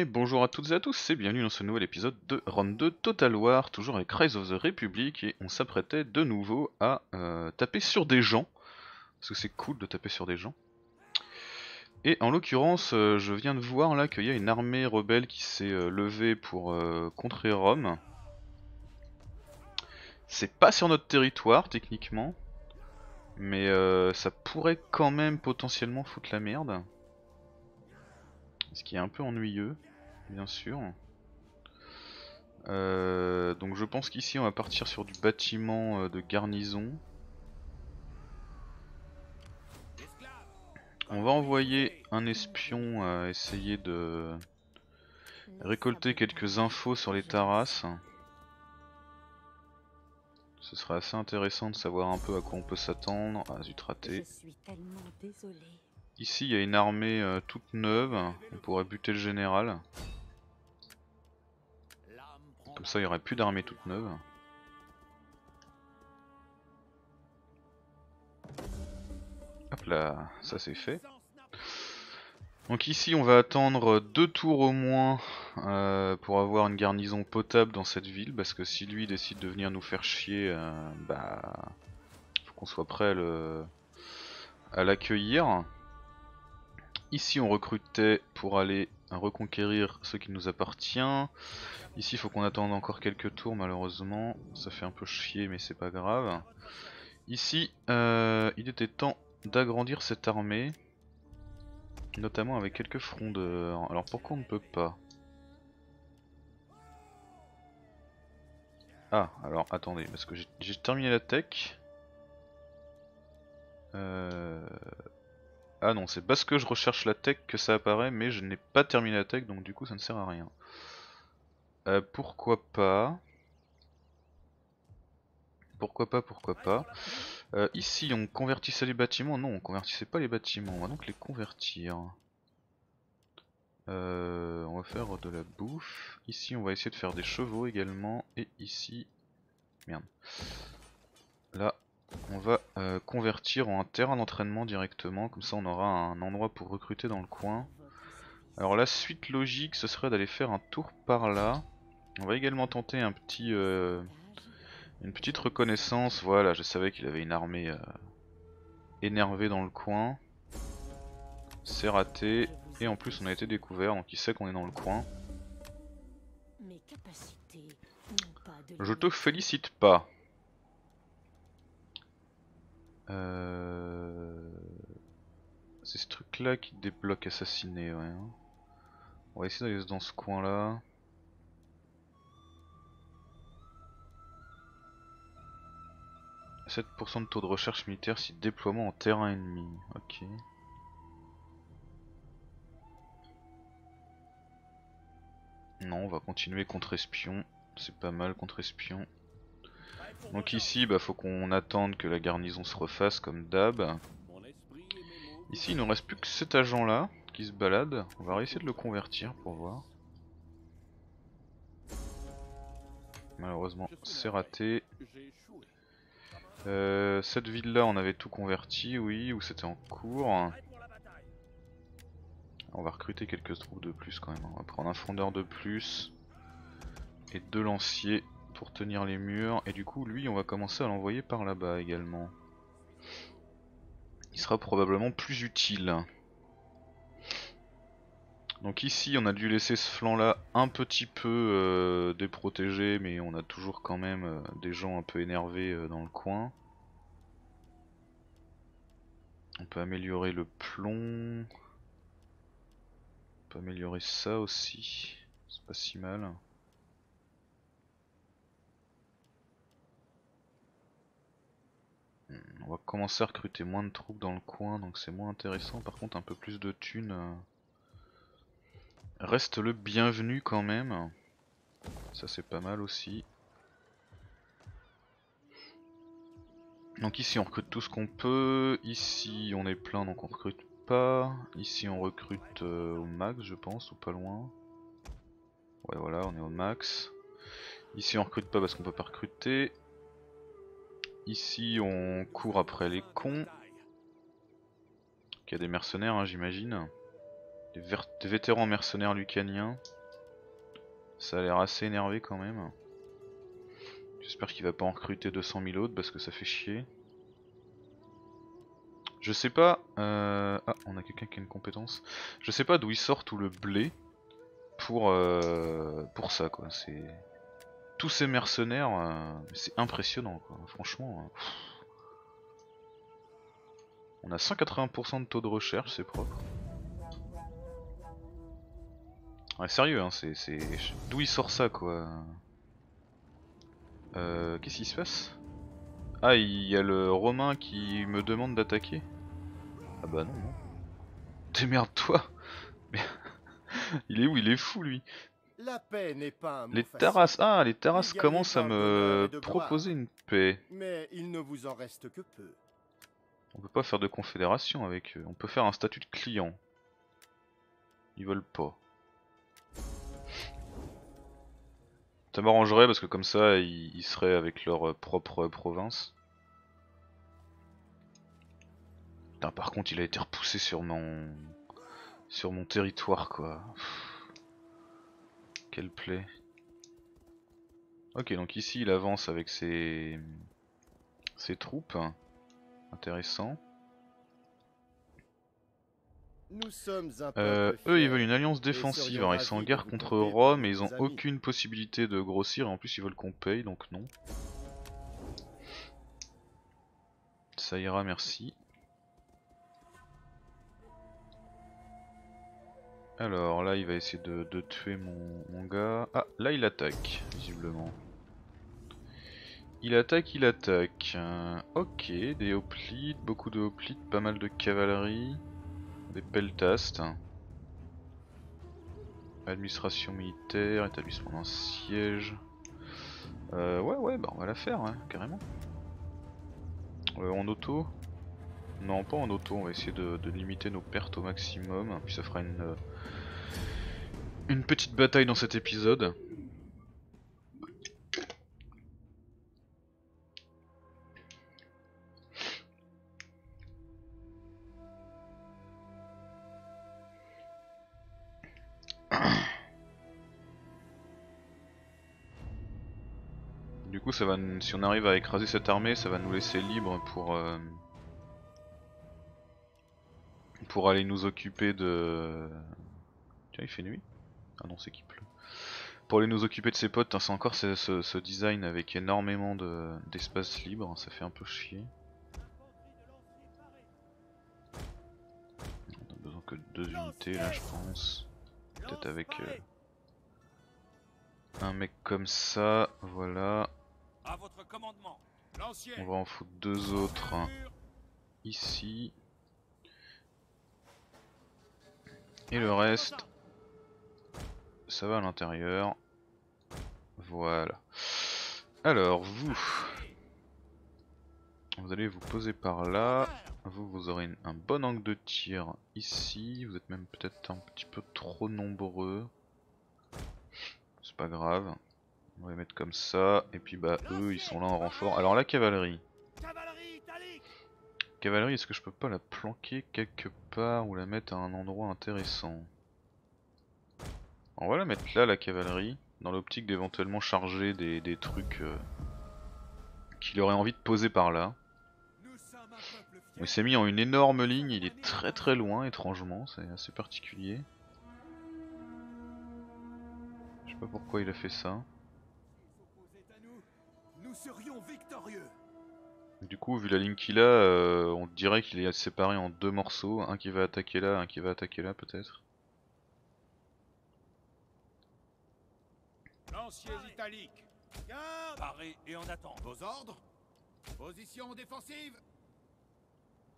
Et bonjour à toutes et à tous et bienvenue dans ce nouvel épisode de Rome 2 Total War, toujours avec Rise of the Republic, et on s'apprêtait de nouveau à taper sur des gens, parce que c'est cool de taper sur des gens. Et en l'occurrence, je viens de voir là qu'il y a une armée rebelle qui s'est levée pour contrer Rome. C'est pas sur notre territoire techniquement, mais ça pourrait quand même potentiellement foutre la merde. Ce qui est un peu ennuyeux, bien sûr. Donc je pense qu'ici on va partir sur du bâtiment de garnison. On va envoyer un espion à essayer de récolter quelques infos sur les Tarasses. Ce serait assez intéressant de savoir un peu à quoi on peut s'attendre. À Zutraté. Ici il y a une armée toute neuve, on pourrait buter le général. Comme ça il n'y aurait plus d'armée toute neuve. Hop là, ça c'est fait. Donc ici on va attendre 2 tours au moins pour avoir une garnison potable dans cette ville, parce que si lui décide de venir nous faire chier, faut qu'on soit prêt à l'accueillir. Ici on recrutait pour aller reconquérir ce qui nous appartient. Ici il faut qu'on attende encore quelques tours malheureusement. Ça fait un peu chier mais c'est pas grave. Ici il était temps d'agrandir cette armée. Notamment avec quelques frondeurs. Alors pourquoi on ne peut pas? Ah alors attendez, parce que j'ai terminé la tech. Ah non, c'est parce que je recherche la tech que ça apparaît, mais je n'ai pas terminé la tech, donc du coup ça ne sert à rien. Pourquoi pas? Pourquoi pas. Ici on convertissait les bâtiments. Non, on convertissait pas les bâtiments, on va donc les convertir. On va faire de la bouffe. Ici on va essayer de faire des chevaux également, et ici... Merde. Là... on va convertir en un terrain d'entraînement directement, comme ça on aura un endroit pour recruter dans le coin. Alors la suite logique ce serait d'aller faire un tour par là. On va également tenter un petit, une petite reconnaissance. Voilà, je savais qu'il avait une armée énervée dans le coin. C'est raté, et en plus on a été découvert, donc il sait qu'on est dans le coin. Je te félicite pas. C'est ce truc là qui débloque assassiné, ouais. On va essayer d'aller dans ce coin là. « 7% de taux de recherche militaire si déploiement en terrain ennemi ». Ok. Non, on va continuer contre espion. C'est pas mal contre espion. Donc ici, faut qu'on attende que la garnison se refasse comme d'hab. Ici, il ne nous reste plus que cet agent là qui se balade. On va essayer de le convertir pour voir. Malheureusement, c'est raté. Cette ville là, on avait tout converti, oui, ou c'était en cours. On va recruter quelques troupes de plus quand même. On va prendre un frondeur de plus et 2 lanciers. Pour tenir les murs, et du coup lui on va commencer à l'envoyer par là-bas également. Il sera probablement plus utile. Donc ici on a dû laisser ce flanc là un petit peu déprotégé, mais on a toujours quand même des gens un peu énervés dans le coin. On peut améliorer le plomb, on peut améliorer ça aussi, c'est pas si mal. On va commencer à recruter moins de troupes dans le coin, donc c'est moins intéressant. Par contre un peu plus de thunes reste le bienvenu quand même. Ça c'est pas mal aussi. Donc ici on recrute tout ce qu'on peut. Ici on est plein donc on recrute pas. Ici on recrute au max je pense, ou pas loin. Ouais voilà, on est au max. Ici on recrute pas parce qu'on peut pas recruter. Ici on court après les cons. Il y a des mercenaires hein, j'imagine. Des vétérans mercenaires lucaniens. Ça a l'air assez énervé quand même. J'espère qu'il va pas en recruter 200 000 autres parce que ça fait chier. Je sais pas... Ah, on a quelqu'un qui a une compétence. Je sais pas d'où il sort tout le blé pour ça quoi. C'est... Tous ces mercenaires, c'est impressionnant quoi. Franchement... On a 180% de taux de recherche, c'est propre. Ouais, sérieux, hein, c'est... D'où il sort ça, quoi. Qu'est-ce qui se passe? Ah, il y a le Romain qui me demande d'attaquer. Ah bah non, non. Démerde-toi. Mais... Il est où? Il est fou, lui. La paix n'est pas un mot facile. Les Taras commencent à me proposer une paix. Mais il ne vous en reste que peu. On peut pas faire de confédération avec eux. On peut faire un statut de client. Ils veulent pas. Ça m'arrangerait parce que comme ça, ils seraient avec leur propre province. Putain, par contre, il a été repoussé sur mon territoire, quoi. Quelle plaie. Ok, donc ici, il avance avec ses troupes. Intéressant. Nous sommes un eux ils veulent une alliance défensive, alors ils sont en guerre contre Rome et ils ont aucune possibilité de grossir et en plus ils veulent qu'on paye donc non. Ça ira merci. Alors là il va essayer de tuer mon gars. Ah là il attaque visiblement. Il attaque. Ok, des hoplites, beaucoup de hoplites, pas mal de cavalerie, des peltastes. Administration militaire, établissement d'un siège. Ouais, bah on va la faire, hein, carrément. En auto? Non, pas en auto, on va essayer de limiter nos pertes au maximum, hein, puis ça fera une petite bataille dans cet épisode. Ça va, si on arrive à écraser cette armée, ça va nous laisser libre pour aller nous occuper de... Tiens, il fait nuit? Ah non, c'est qu'il pleut. Pour aller nous occuper de ses potes, hein, c'est encore ce design avec énormément d'espace libre, hein, ça fait un peu chier. On a besoin que de 2 unités là, je pense. Peut-être avec... un mec comme ça, voilà. On va en foutre 2 autres hein, ici. Et le reste, ça va à l'intérieur. Voilà. Alors vous allez vous poser par là. Vous aurez un bon angle de tir ici. Vous êtes même peut-être un petit peu trop nombreux. C'est pas grave, on va les mettre comme ça, et puis bah eux ils sont là en renfort. Alors la cavalerie. Cavalerie, est-ce que je peux pas la planquer quelque part ou la mettre à un endroit intéressant? On va la mettre là la cavalerie, dans l'optique d'éventuellement charger des trucs qu'il aurait envie de poser par là. Il s'est mis en une énorme ligne, il est très très loin étrangement, c'est assez particulier. Je sais pas pourquoi il a fait ça. Du coup, vu la ligne qu'il a, on dirait qu'il est séparé en 2 morceaux. Un qui va attaquer là, un qui va attaquer là, peut-être. Lanciers italiques, paré et on attend. Vos ordres. Position défensive.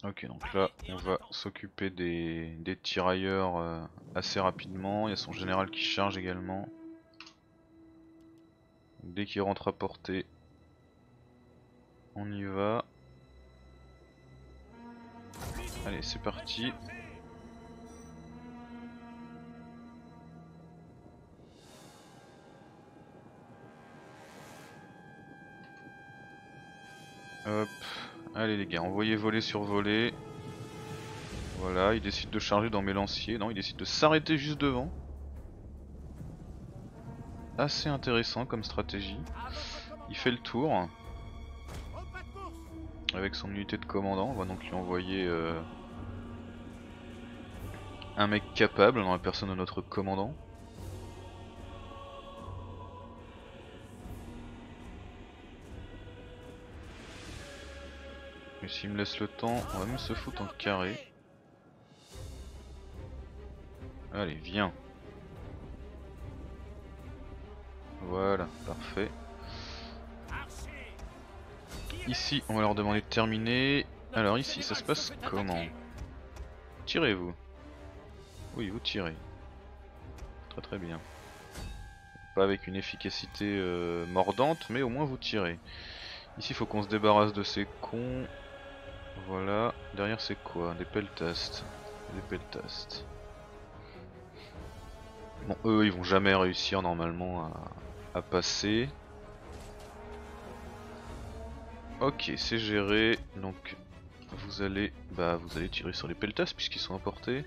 Ok, donc là, on va s'occuper des tirailleurs assez rapidement. Il y a son général qui charge également. Dès qu'il rentre à portée, on y va. Allez, c'est parti. Hop. Allez les gars, envoyez voler sur voler. Voilà, il décide de charger dans mes lanciers. Non, il décide de s'arrêter juste devant. Assez intéressant comme stratégie. Il fait le tour. Avec son unité de commandant, on va donc lui envoyer un mec capable dans la personne de notre commandant. Mais s'il me laisse le temps, on va même se foutre en carré. Allez, viens. Voilà, parfait. Ici, on va leur demander de terminer. Alors ici, ça se passe comment? Tirez-vous. Oui, vous tirez. Très très bien. Pas avec une efficacité mordante, mais au moins vous tirez. Ici, il faut qu'on se débarrasse de ces cons. Voilà. Derrière, c'est quoi? Des peltastes. Des peltastes. Bon, eux, ils vont jamais réussir normalement à passer. Ok, c'est géré. Donc, vous allez tirer sur les peltastes puisqu'ils sont importés.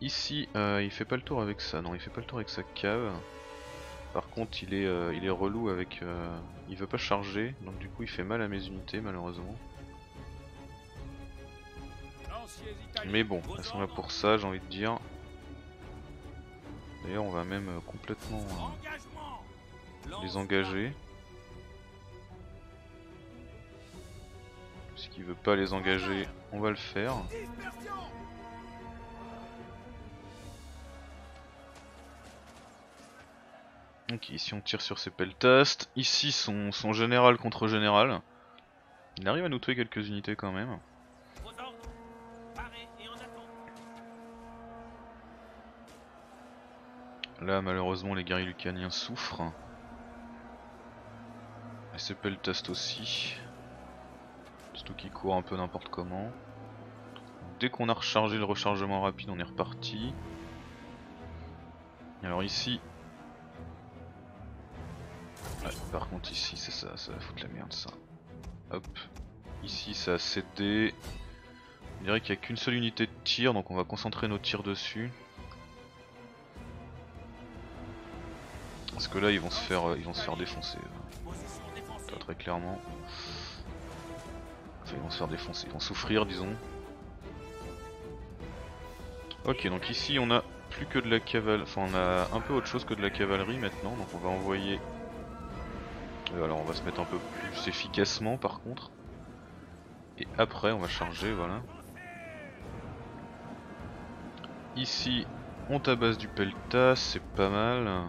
Ici, il fait pas le tour avec ça. Non, il fait pas le tour avec sa cave. Par contre, il est relou avec. Il veut pas charger, donc du coup, il fait mal à mes unités malheureusement. Mais bon, elles sont là pour ça, j'ai envie de dire. D'ailleurs, on va même complètement les engager. Puisqu'il veut pas les engager, on va le faire. Ok, ici on tire sur ses peltastes. Ici son général contre général. Il arrive à nous tuer quelques unités quand même. Là malheureusement les guerriers lucaniens souffrent. Et ses peltastes aussi. Surtout qu'ils courent un peu n'importe comment. Dès qu'on a rechargé le rechargement rapide, on est reparti. Alors ici... Ouais, par contre ici c'est ça, ça va foutre la merde ça. Hop, ici ça a cédé. On dirait qu'il n'y a qu'une seule unité de tir, donc on va concentrer nos tirs dessus. Parce que là ils vont se faire défoncer. Pas très clairement. Enfin ils vont se faire défoncer, ils vont souffrir disons. Ok, donc ici on a plus que de la cavalerie, enfin on a un peu autre chose que de la cavalerie maintenant, donc on va envoyer... Alors on va se mettre un peu plus efficacement par contre. Et après on va charger, voilà. Ici on tabasse du peltas, c'est pas mal.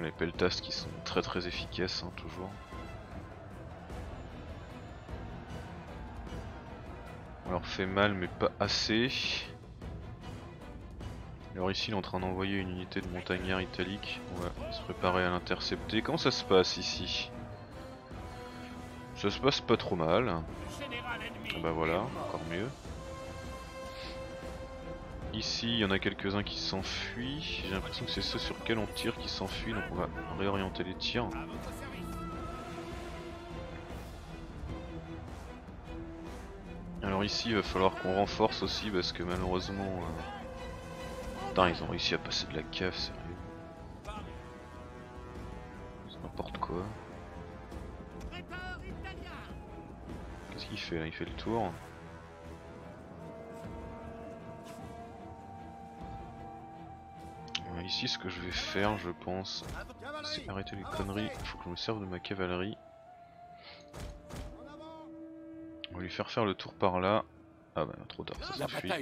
Les peltas qui sont très très efficaces hein, toujours. On leur fait mal mais pas assez. Alors ici il est en train d'envoyer une unité de montagnards italiques, on va se préparer à l'intercepter. Comment ça se passe ici? Ça se passe pas trop mal. Ah bah voilà, encore mieux. Ici il y en a quelques-uns qui s'enfuient, j'ai l'impression que c'est ceux sur lesquels on tire qui s'enfuient, donc on va réorienter les tirs. Alors ici il va falloir qu'on renforce aussi parce que malheureusement... Putain, ils ont réussi à passer de la cave, sérieux. C'est n'importe quoi. Qu'est-ce qu'il fait là? Il fait le tour. Alors ici, ce que je vais faire, je pense, c'est arrêter les conneries. Il faut que je me serve de ma cavalerie. On va lui faire le tour par là. Ah bah trop tard, ça s'enfuit.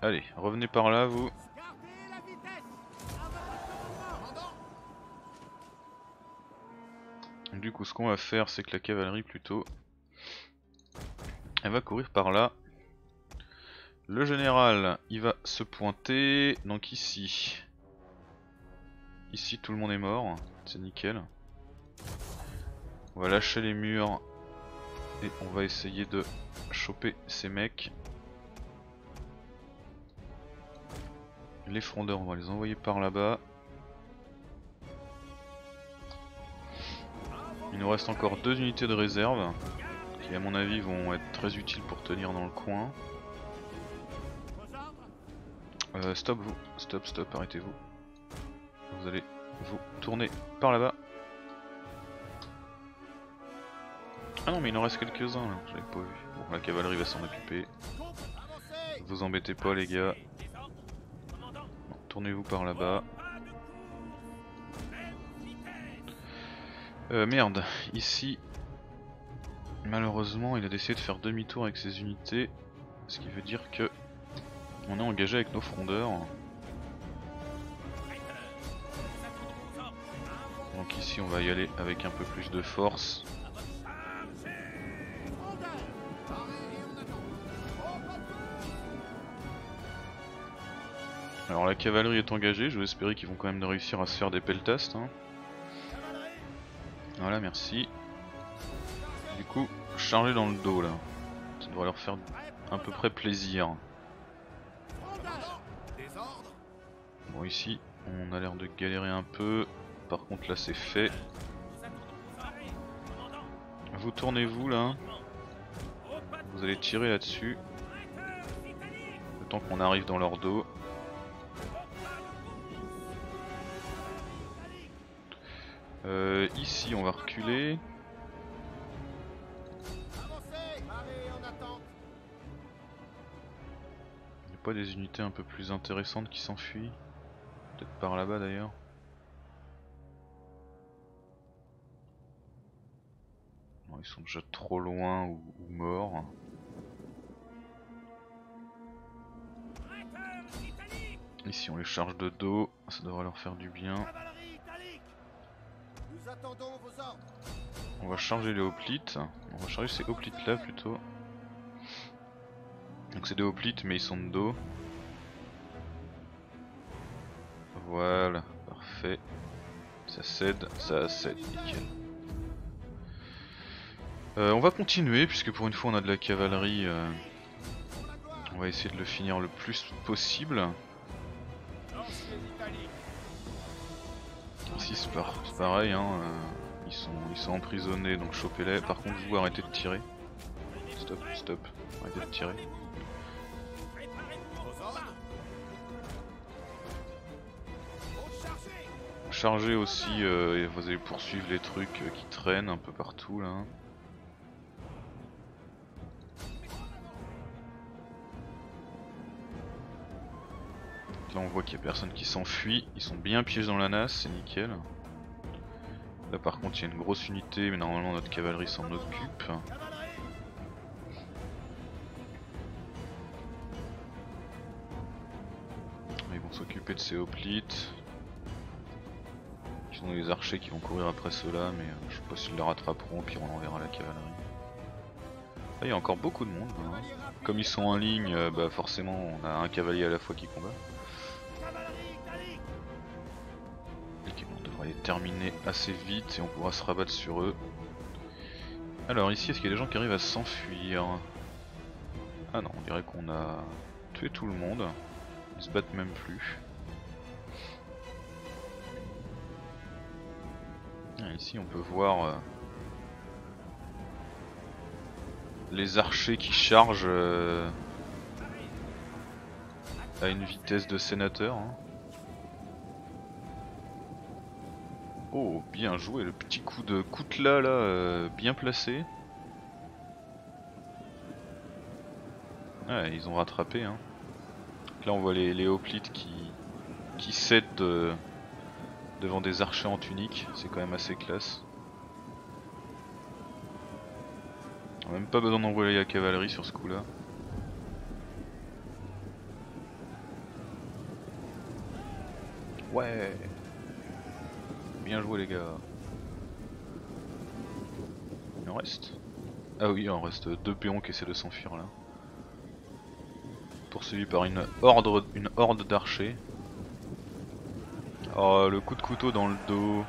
Allez, revenez par là vous. Du coup ce qu'on va faire c'est que la cavalerie plutôt, elle va courir par là. Le général il va se pointer, donc ici. Ici tout le monde est mort, c'est nickel. On va lâcher les murs et on va essayer de choper ces mecs. Les frondeurs on va les envoyer par là-bas. Il nous reste encore deux unités de réserve qui à mon avis vont être très utiles pour tenir dans le coin. Stop vous, stop, arrêtez-vous. Vous allez vous tourner par là-bas. Ah non mais il en reste quelques-uns là, j'avais pas vu. Bon la cavalerie va s'en occuper. Vous embêtez pas les gars. Bon, tournez-vous par là-bas. Merde, ici malheureusement il a décidé de faire demi-tour avec ses unités. Ce qui veut dire que on est engagé avec nos frondeurs. Donc ici on va y aller avec un peu plus de force. Alors la cavalerie est engagée, je vais espérer qu'ils vont quand même réussir à se faire des pelletastes. Hein. Voilà, merci. Du coup, chargez dans le dos là. Ça devrait leur faire à peu près plaisir. Bon, ici, on a l'air de galérer un peu. Par contre, là, c'est fait. Vous tournez-vous là. Vous allez tirer là-dessus. Le temps qu'on arrive dans leur dos. Ici on va reculer. Il n'y a pas des unités un peu plus intéressantes qui s'enfuient? Peut-être par là-bas d'ailleurs. Bon, ils sont déjà trop loin ou morts. Ici on les charge de dos, ça devrait leur faire du bien. On va charger les hoplites, on va charger ces hoplites là plutôt. Donc c'est des hoplites mais ils sont de dos. Voilà, parfait. Ça cède, nickel. On va continuer puisque pour une fois on a de la cavalerie. On va essayer de le finir le plus possible. 6 par, c'est pareil, hein, ils sont emprisonnés donc chopez-les. Par contre, vous arrêtez de tirer. Stop, arrêtez de tirer. Chargez aussi et vous allez poursuivre les trucs qui traînent un peu partout là. Là on voit qu'il n'y a personne qui s'enfuit, ils sont bien piégés dans la nasse, c'est nickel. Là par contre il y a une grosse unité mais normalement notre cavalerie s'en occupe. Ils vont s'occuper de ces hoplites. Ils ont des archers qui vont courir après ceux-là mais je sais pas s'ils les rattraperont, puis on l'enverra à la cavalerie. Là il y a encore beaucoup de monde. Hein. Comme ils sont en ligne, bah forcément on a un cavalier à la fois qui combat. Terminer assez vite et on pourra se rabattre sur eux. Alors ici, est-ce qu'il y a des gens qui arrivent à s'enfuir? Ah non, on dirait qu'on a tué tout le monde. Ils se battent même plus. Ah, ici on peut voir les archers qui chargent à une vitesse de sénateur. Hein. Oh bien joué, le petit coup de coutelas là, bien placé. Ouais, ils ont rattrapé hein. Donc là on voit les hoplites qui cèdent devant des archers en tunique, c'est quand même assez classe. On a même pas besoin d'envoyer la cavalerie sur ce coup là. Ouais. Bien joué les gars. Il en reste? Ah oui, il en reste deux péons qui essaient de s'enfuir là. Poursuivi par une horde d'archers. Oh le coup de couteau dans le dos.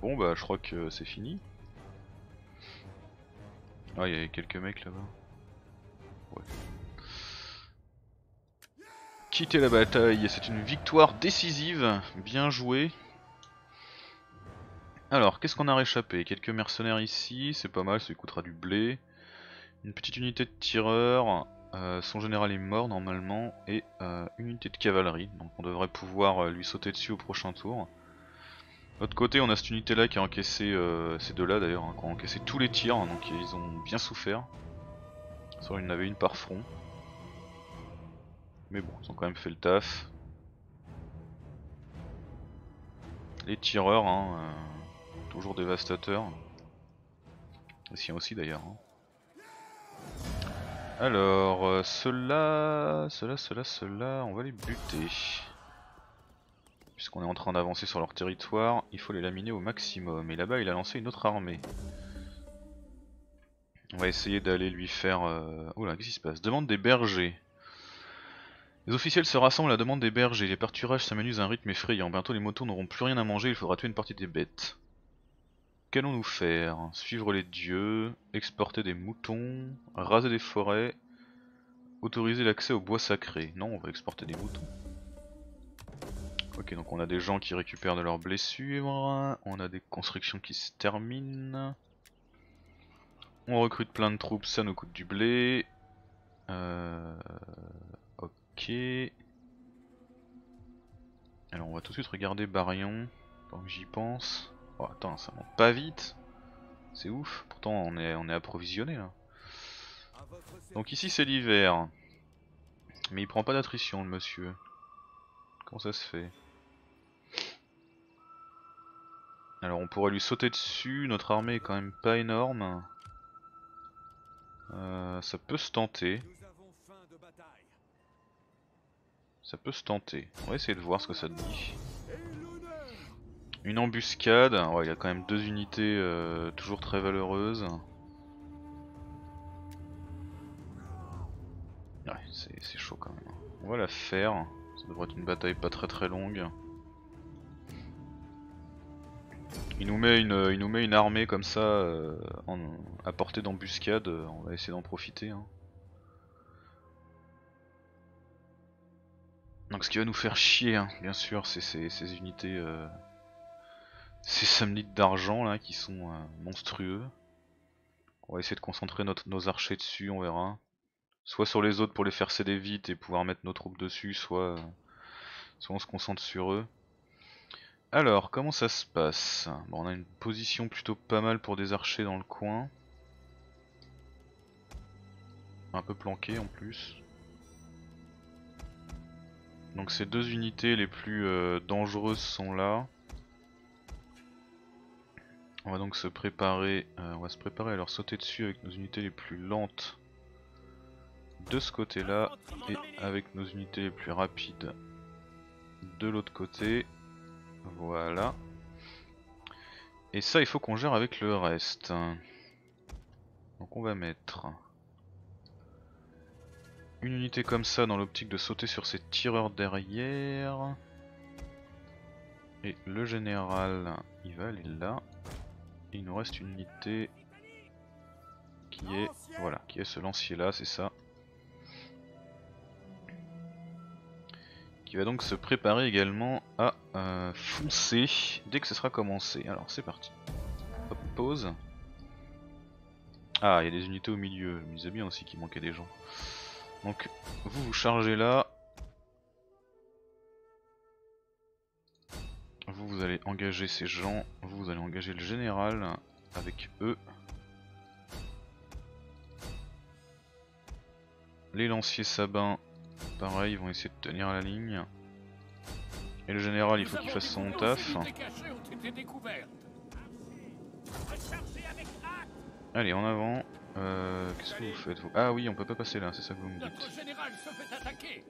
Bon bah je crois que c'est fini. Ah il y avait quelques mecs là-bas. Ouais. Quitter la bataille, c'est une victoire décisive, bien joué. Alors, qu'est-ce qu'on a réchappé? Quelques mercenaires ici, c'est pas mal, ça lui coûtera du blé. Une petite unité de tireurs, son général est mort normalement, et une unité de cavalerie, donc on devrait pouvoir lui sauter dessus au prochain tour. De l'autre côté, on a cette unité là qui a encaissé, ces deux là d'ailleurs, hein, qui ont encaissé tous les tirs, hein, donc ils ont bien souffert. Soit il y en avait une par front. Mais bon, ils ont quand même fait le taf. Les tireurs, hein, toujours dévastateurs. Les siens aussi d'ailleurs. Hein. Alors, ceux-là, on va les buter. Puisqu'on est en train d'avancer sur leur territoire, il faut les laminer au maximum. Et là-bas, il a lancé une autre armée. On va essayer d'aller lui faire... Oula, qu'est-ce qui se passe? Demande des bergers. Les officiels se rassemblent à la demande des bergers. Les pâturages s'amenuisent à un rythme effrayant. Bientôt, les motos n'auront plus rien à manger, il faudra tuer une partie des bêtes. Qu'allons-nous faire? Suivre les dieux, exporter des moutons, raser des forêts, autoriser l'accès aux bois sacrés. Non, on va exporter des moutons. Ok, donc on a des gens qui récupèrent de leurs blessures, on a des constructions qui se terminent. On recrute plein de troupes, ça nous coûte du blé. Ok. Alors on va tout de suite regarder Baryon, tant que j'y pense. Oh, attends, ça monte pas vite, c'est ouf, pourtant on est approvisionné là. Donc ici c'est l'hiver, mais il prend pas d'attrition le monsieur, comment ça se fait? Alors on pourrait lui sauter dessus, notre armée est quand même pas énorme, ça peut se tenter. On va essayer de voir ce que ça dit. Une embuscade, ouais, il a quand même deux unités toujours très valeureuses. Ouais, c'est chaud quand même. On va la faire, ça devrait être une bataille pas très longue. Il nous met une armée comme ça à portée d'embuscade, on va essayer d'en profiter. Hein. Donc ce qui va nous faire chier, hein, bien sûr, c'est ces unités... Ces samnites d'argent là qui sont monstrueux. On va essayer de concentrer nos archers dessus, on verra. Soit sur les autres pour les faire céder vite et pouvoir mettre nos troupes dessus, soit on se concentre sur eux. Alors, comment ça se passe? Bon, on a une position plutôt pas mal pour des archers dans le coin. Un peu planqué en plus. Donc ces deux unités les plus dangereuses sont là. On va donc se préparer, à leur sauter dessus avec nos unités les plus lentes de ce côté là et avec nos unités les plus rapides de l'autre côté, voilà. Et ça il faut qu'on gère avec le reste. Donc on va mettre une unité comme ça dans l'optique de sauter sur ces tireurs derrière. Et le général il va aller là. Il nous reste une unité qui est, voilà, qui est ce lancier là, c'est ça. Qui va donc se préparer également à foncer dès que ce sera commencé. Alors c'est parti. Hop, pause. Ah, il y a des unités au milieu, je me disais bien aussi qu'il manquait des gens. Donc vous vous chargez là. Vous allez engager ces gens, vous allez engager le général avec eux. Les lanciers sabins, pareil, ils vont essayer de tenir la ligne. Et le général, il faut qu'il fasse son taf. Allez, en avant. Qu'est-ce que vous faites vous? Ah oui, on peut pas passer là, c'est ça que vous me dites.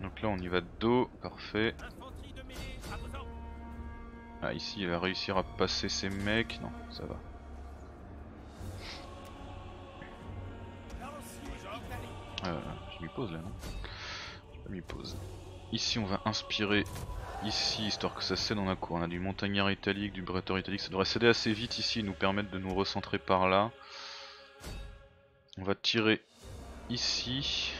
Donc là on y va de dos, parfait. Ah ici il va réussir à passer ses mecs, non ça va. Je m'y pose là non? Je m'y pose. Ici on va inspirer, ici histoire que ça cède, on a quoi? On a du montagnard italique, du bretteur italique, ça devrait céder assez vite ici et nous permettre de nous recentrer par là. On va tirer ici.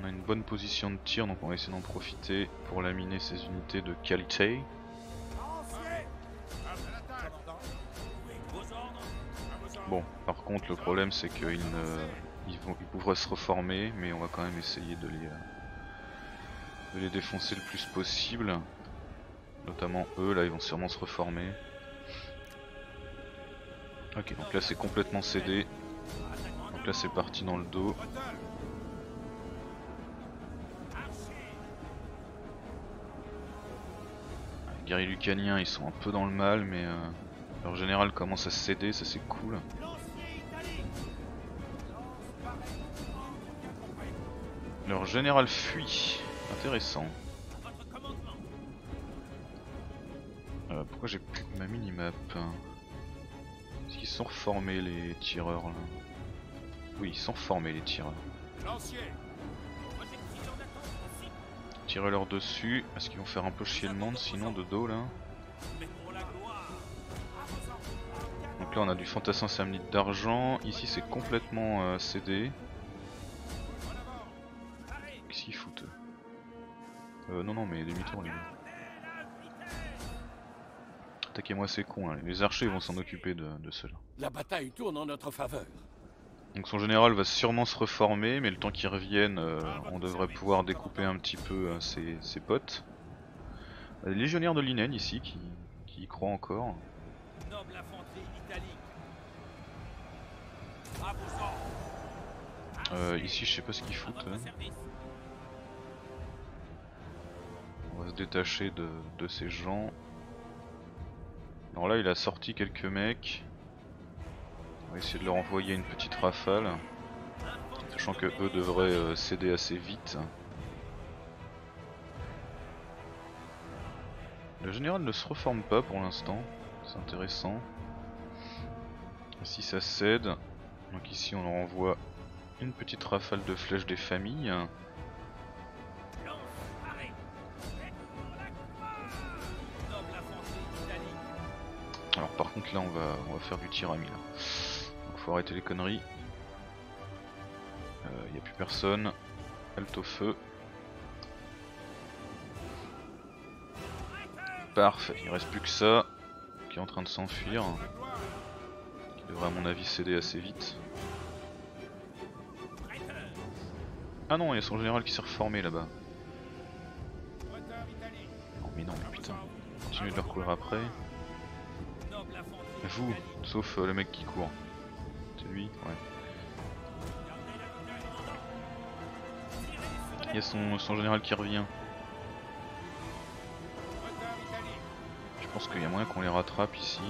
On a une bonne position de tir, donc on va essayer d'en profiter pour laminer ces unités de qualité. Bon, par contre, le problème c'est qu'ils ils pourraient se reformer, mais on va quand même essayer de les défoncer le plus possible. Notamment eux, là ils vont sûrement se reformer. Ok, donc là c'est complètement cédé. Donc là c'est parti dans le dos. Les guerriers lucaniens ils sont un peu dans le mal, mais leur général commence à céder, ça c'est cool. Leur général fuit, intéressant. Pourquoi j'ai plus ma minimap? Est-ce qu'ils sont reformés les tireurs là? Oui, ils sont reformés les tireurs. Tirer leur dessus, parce qu'ils vont faire un peu chier le monde sinon de dos là. Donc là on a du fantassin samnite d'argent, ici c'est complètement cédé. Qu'est-ce qu'ils foutent? Non mais demi-tour les gars. Attaquez-moi ces cons, hein. Les archers vont s'en occuper de cela. La bataille tourne en notre faveur. Donc son général va sûrement se reformer, mais le temps qu'il revienne, on devrait pouvoir découper un petit peu ses potes. Les légionnaires de l'Inen ici qui y croient encore. Ici je sais pas ce qu'ils foutent. On va se détacher de ces gens. Alors là il a sorti quelques mecs, on va essayer de leur envoyer une petite rafale, sachant que eux devraient céder assez vite. Le général ne se reforme pas pour l'instant, c'est intéressant. Ici ça cède, donc ici on leur envoie une petite rafale de flèches des familles. Alors par contre là on va faire du tir à mille. Donc faut arrêter les conneries. Y a plus personne. Halte au feu. Parfait, il reste plus que ça qui est en train de s'enfuir. Qui devrait à mon avis céder assez vite. Ah non, il y a son général qui s'est reformé là-bas. Non mais putain. Continuez de leur courir après. Vous, sauf le mec qui court. C'est lui, ouais. Il y a son général qui revient. Je pense qu'il y a moyen qu'on les rattrape ici.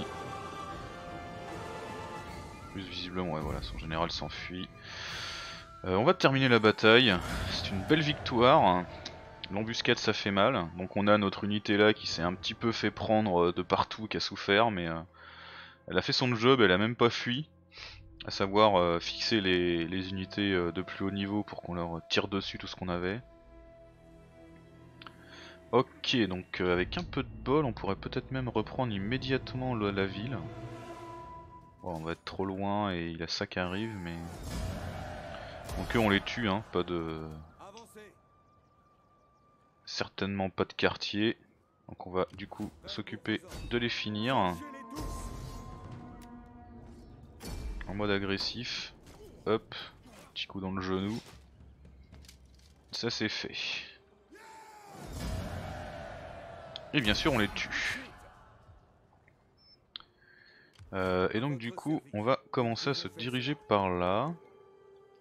Plus visiblement, ouais, voilà, son général s'enfuit. On va terminer la bataille. C'est une belle victoire. L'embuscade ça fait mal. Donc on a notre unité là qui s'est un petit peu fait prendre de partout, qui a souffert, mais... elle a fait son job, elle a même pas fui, à savoir fixer les unités de plus haut niveau pour qu'on leur tire dessus tout ce qu'on avait. Ok, donc avec un peu de bol, on pourrait peut-être même reprendre immédiatement la ville. Bon, on va être trop loin et il y a ça qui arrive, mais... Donc eux on les tue, hein, pas de... Certainement pas de quartier. Donc on va du coup s'occuper de les finir. En mode agressif, hop, petit coup dans le genou, ça c'est fait. Et bien sûr on les tue. Et donc du coup on va commencer à se diriger par là,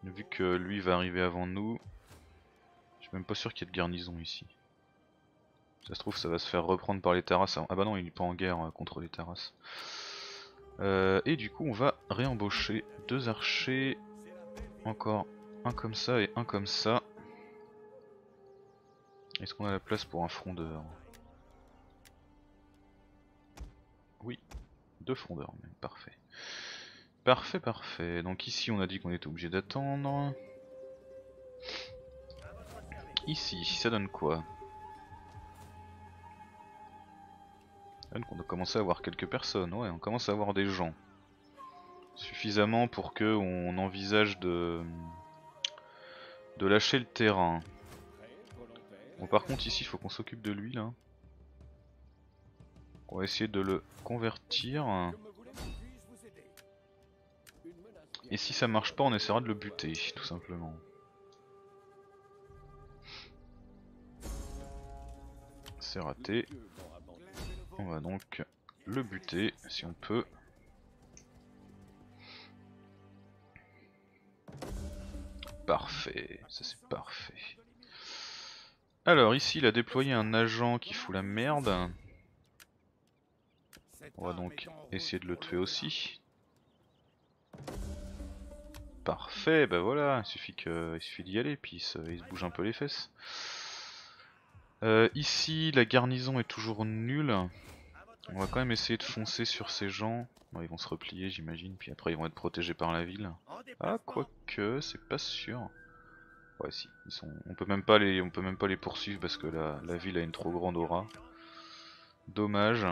vu que lui va arriver avant nous. Je suis même pas sûr qu'il y ait de garnison ici. Ça se trouve ça va se faire reprendre par les Taras. Ah bah non il est pas en guerre contre les Taras. Et du coup on va réembaucher deux archers, encore un comme ça et un comme ça. Est-ce qu'on a la place pour un frondeur? Oui, deux frondeurs même, parfait. Parfait, parfait, donc ici on a dit qu'on était obligé d'attendre. Ici, ça donne quoi? On a commencé à avoir quelques personnes, ouais, on commence à avoir des gens. Suffisamment pour que on envisage de lâcher le terrain. Bon, par contre ici il faut qu'on s'occupe de lui là. On va essayer de le convertir. Et si ça marche pas, on essaiera de le buter, tout simplement. C'est raté. On va donc le buter, si on peut. Parfait, ça c'est parfait. Alors ici, il a déployé un agent qui fout la merde. On va donc essayer de le tuer aussi. Parfait, bah voilà, il suffit d'y aller, puis il se bouge un peu les fesses. Ici, la garnison est toujours nulle. On va quand même essayer de foncer sur ces gens. Bon, ils vont se replier, j'imagine, puis après ils vont être protégés par la ville. Ah, quoique, c'est pas sûr. Ouais, si, on peut même pas les poursuivre parce que la ville a une trop grande aura. Dommage.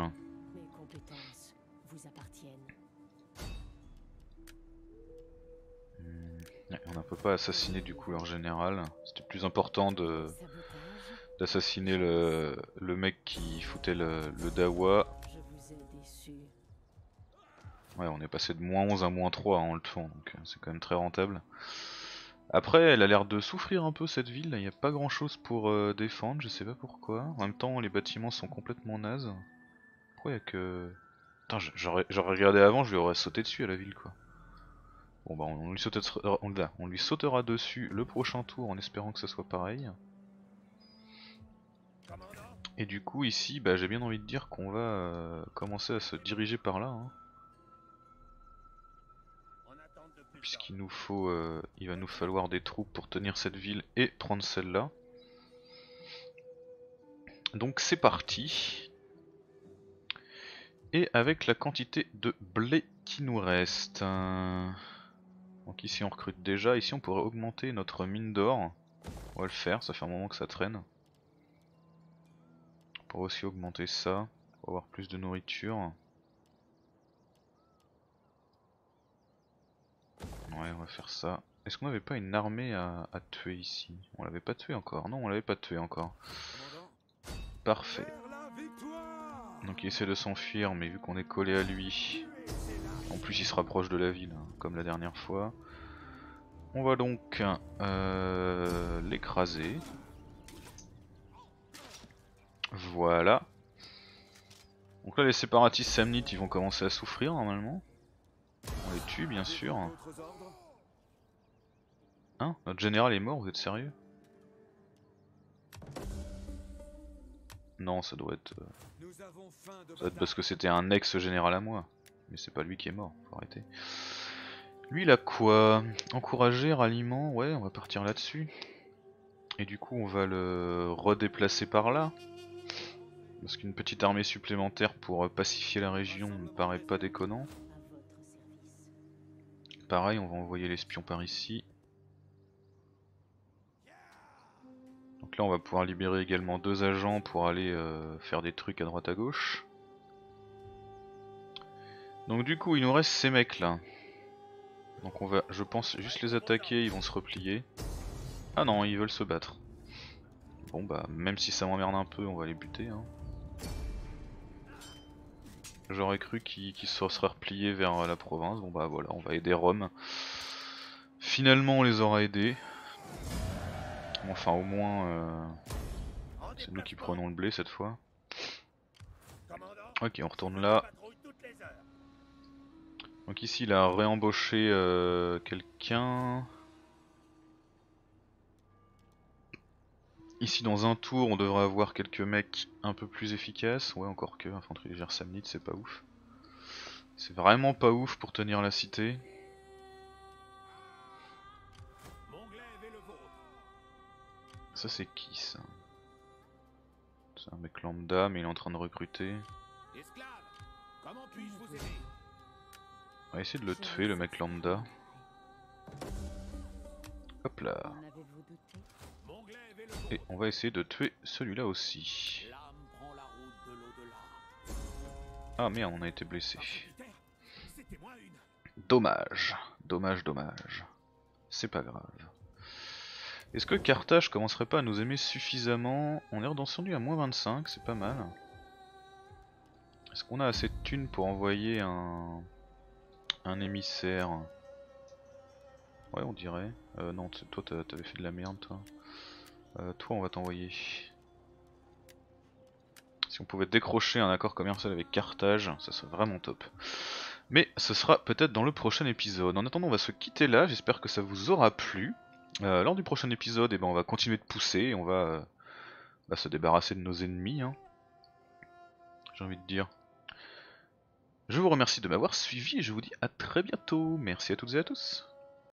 On ne peut pas assassiner du coup leur général. C'était plus important d'assassiner le mec qui foutait le dawa. Ouais, on est passé de moins 11 à moins 3 en le tuant, donc c'est quand même très rentable. Après, elle a l'air de souffrir un peu cette ville, il n'y a pas grand chose pour défendre, je sais pas pourquoi. En même temps, les bâtiments sont complètement nazes. Pourquoi il n'y a que... Putain, j'aurais regardé avant, je lui aurais sauté dessus à la ville quoi. Bon bah on lui sautera dessus le prochain tour en espérant que ça soit pareil. Et du coup ici bah, j'ai bien envie de dire qu'on va commencer à se diriger par là hein. Puisqu'il nous faut, il va nous falloir des troupes pour tenir cette ville et prendre celle-là. Donc c'est parti. Et avec la quantité de blé qui nous reste... Donc ici on recrute déjà, ici on pourrait augmenter notre mine d'or, on va le faire, ça fait un moment que ça traîne. On pourrait aussi augmenter ça, pour avoir plus de nourriture. Ouais on va faire ça. Est-ce qu'on n'avait pas une armée à tuer ici? On l'avait pas tué encore, non on l'avait pas tué encore. Parfait. Donc il essaie de s'enfuir mais vu qu'on est collé à lui... En plus il se rapproche de la ville, comme la dernière fois. On va donc l'écraser. Voilà. Donc là les séparatistes samnites ils vont commencer à souffrir normalement. On les tue bien sûr. Hein? Notre général est mort, vous êtes sérieux? Non ça doit être... Ça doit être parce que c'était un ex-général à moi. Mais c'est pas lui qui est mort, faut arrêter. Lui il a quoi? Encourager, ralliement, ouais on va partir là-dessus. Et du coup on va le redéplacer par là. Parce qu'une petite armée supplémentaire pour pacifier la région ne me paraît pas déconnant. Pareil on va envoyer l'espion par ici. Donc là on va pouvoir libérer également deux agents pour aller faire des trucs à droite à gauche. Donc du coup il nous reste ces mecs là. Donc on va je pense juste les attaquer, ils vont se replier. Ah non ils veulent se battre. Bon bah même si ça m'emmerde un peu on va les buter hein. J'aurais cru qu'ils se seraient repliés vers la province. Bon bah voilà on va aider Rome. Finalement on les aura aidés. Enfin au moins c'est nous qui prenons le blé cette fois. Ok on retourne là. Donc ici il a réembauché quelqu'un. Ici dans un tour on devrait avoir quelques mecs un peu plus efficaces. Ouais encore que, infanterie légère samnite c'est pas ouf. C'est vraiment pas ouf pour tenir la cité. Ça c'est qui ça? C'est un mec lambda mais il est en train de recruter. On va essayer de le tuer le mec lambda. Hop là. Et on va essayer de tuer celui-là aussi. Ah merde on a été blessé. Dommage. Dommage. C'est pas grave. Est-ce que Carthage commencerait pas à nous aimer suffisamment? On est redescendu à -25, c'est pas mal. Est-ce qu'on a assez de thunes pour envoyer un émissaire? Ouais, on dirait. Non, toi t'avais fait de la merde toi. Toi on va t'envoyer. Si on pouvait décrocher un accord commercial avec Carthage, ça serait vraiment top. Mais ce sera peut-être dans le prochain épisode. En attendant, on va se quitter là, j'espère que ça vous aura plu. Lors du prochain épisode, eh ben, on va continuer de pousser et on va se débarrasser de nos ennemis, hein. J'ai envie de dire. Je vous remercie de m'avoir suivi et je vous dis à très bientôt. Merci à toutes et à tous.